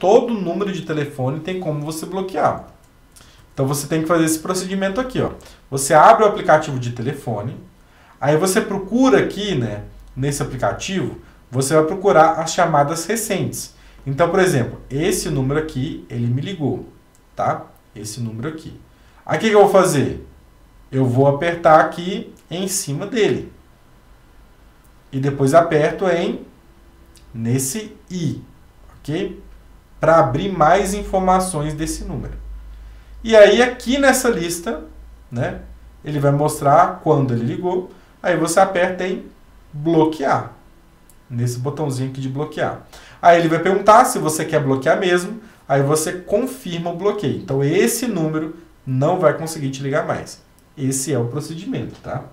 todo número de telefone tem como você bloquear. Então você tem que fazer esse procedimento aqui, ó. Você abre o aplicativo de telefone, aí você procura aqui, né, nesse aplicativo, você vai procurar as chamadas recentes. Então, por exemplo, esse número aqui, ele me ligou, tá? Esse número aqui. Aí o que eu vou fazer? Eu vou apertar aqui em cima dele. E depois aperto nesse i, ok? Para abrir mais informações desse número. E aí aqui nessa lista, né, ele vai mostrar quando ele ligou. Aí você aperta em bloquear, nesse botãozinho aqui de bloquear. Aí ele vai perguntar se você quer bloquear mesmo. Aí você confirma o bloqueio. Então esse número não vai conseguir te ligar mais. Esse é o procedimento, tá?